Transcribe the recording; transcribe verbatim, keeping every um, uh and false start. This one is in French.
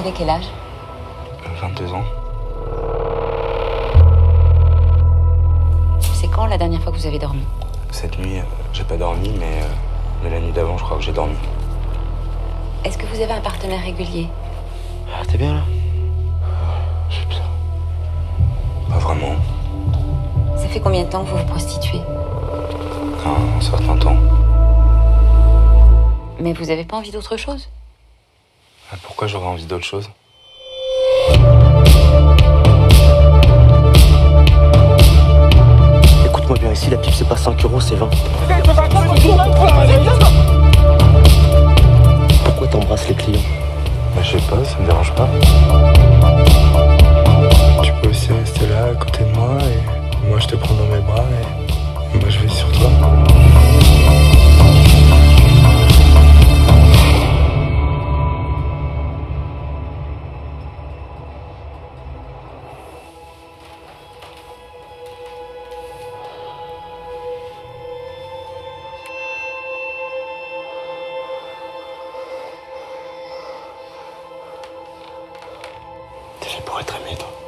vous avez quel âge? vingt-deux ans. C'est quand la dernière fois que vous avez dormi? Cette nuit, j'ai pas dormi, mais, mais la nuit d'avant, je crois que j'ai dormi. Est-ce que vous avez un partenaire régulier? Ah, t'es bien là? J'ai bien. Pas vraiment. Ça fait combien de temps que vous vous prostituez? Un, un certain temps. Mais vous avez pas envie d'autre chose? Pourquoi j'aurais envie d'autre chose? Écoute-moi bien, ici la pipe c'est pas cinq euros, c'est vingt. Pourquoi t'embrasses les clients? Bah, je sais pas, ça me dérange pas. Tu peux aussi rester là à côté de moi et moi je te prends dans mes bras et, et moi je vais sur toi. Pour être aimé, toi.